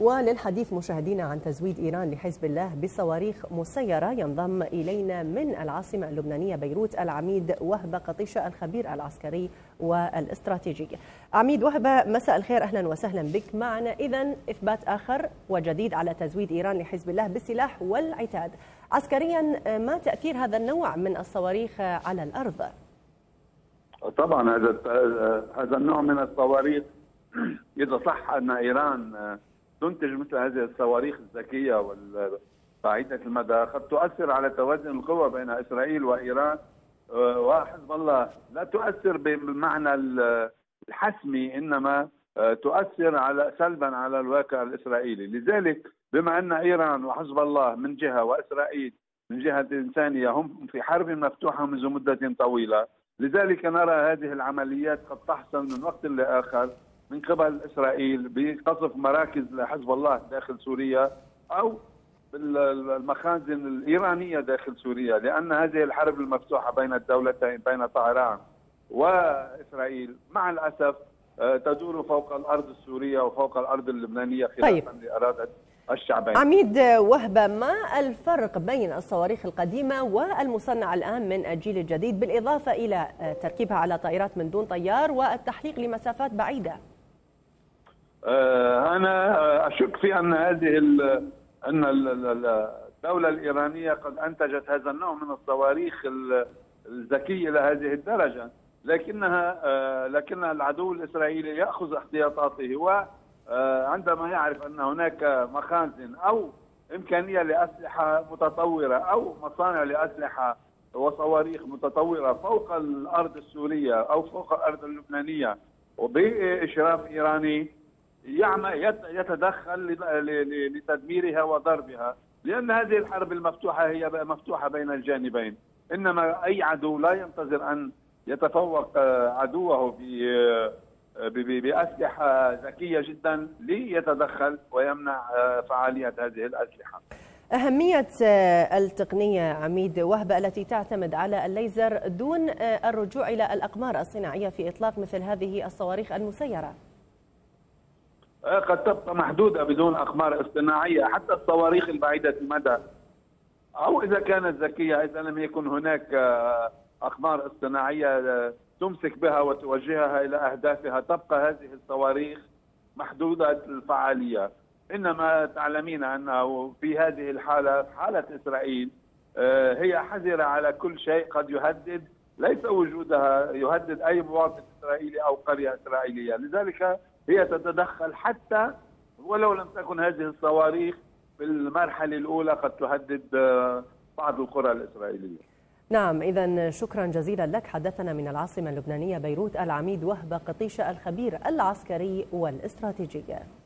وللحديث مشاهدينا عن تزويد إيران لحزب الله بصواريخ مسيرة ينضم إلينا من العاصمة اللبنانية بيروت العميد وهبة قطيشة الخبير العسكري والاستراتيجي. عميد وهبة مساء الخير، أهلا وسهلا بك معنا. إذن إثبات آخر وجديد على تزويد إيران لحزب الله بالسلاح والعتاد. عسكريا ما تأثير هذا النوع من الصواريخ على الأرض؟ طبعا هذا النوع من الصواريخ إذا صح أن إيران تنتج مثل هذه الصواريخ الذكية والبعيدة المدى قد تؤثر على توازن القوى بين إسرائيل وإيران وحزب الله. لا تؤثر بالمعنى الحسمي، إنما تؤثر على سلبا على الواقع الإسرائيلي. لذلك بما أن إيران وحزب الله من جهة وإسرائيل من جهة إنسانية هم في حرب مفتوحة منذ مدة طويلة، لذلك نرى هذه العمليات قد تحصل من وقت لآخر من قبل إسرائيل بقصف مراكز لحزب الله داخل سوريا أو بالمخازن الإيرانية داخل سوريا، لأن هذه الحرب المفتوحة بين الدولتين بين طهران وإسرائيل مع الأسف تدور فوق الأرض السورية وفوق الأرض اللبنانية خلافا لإرادة الشعبين. عميد وهبة، ما الفرق بين الصواريخ القديمة والمصنعة الآن من الجيل الجديد، بالإضافة إلى تركيبها على طائرات من دون طيار والتحليق لمسافات بعيدة؟ أنا أشك في أن الدولة الإيرانية قد أنتجت هذا النوع من الصواريخ الذكية إلى هذه الدرجة، لكن العدو الإسرائيلي يأخذ احتياطاته، وعندما يعرف أن هناك مخازن أو إمكانية لأسلحة متطورة أو مصانع لأسلحة وصواريخ متطورة فوق الأرض السورية أو فوق الأرض اللبنانية وبإشراف إيراني يتدخل لتدميرها وضربها، لأن هذه الحرب المفتوحة هي مفتوحة بين الجانبين، إنما أي عدو لا ينتظر أن يتفوق عدوه بأسلحة ذكية جدا ليتدخل ويمنع فعالية هذه الأسلحة. أهمية التقنية عميد وهبة التي تعتمد على الليزر دون الرجوع إلى الأقمار الصناعية في إطلاق مثل هذه الصواريخ المسيرة. قد تبقى محدودة بدون أقمار اصطناعية، حتى الصواريخ البعيدة المدى أو إذا كانت ذكية، إذا لم يكن هناك أقمار اصطناعية تمسك بها وتوجهها إلى أهدافها تبقى هذه الصواريخ محدودة الفعالية. إنما تعلمين أنه في هذه الحالة حالة إسرائيل هي حذرة على كل شيء قد يهدد ليس وجودها، يهدد أي مواطن إسرائيلي أو قرية إسرائيلية، لذلك هي تتدخل حتى ولو لم تكن هذه الصواريخ في المرحلة الأولى قد تهدد بعض القرى الإسرائيلية. نعم، إذن شكرا جزيلا لك. حدثنا من العاصمة اللبنانية بيروت العميد وهبة قطيشة الخبير العسكري والاستراتيجي.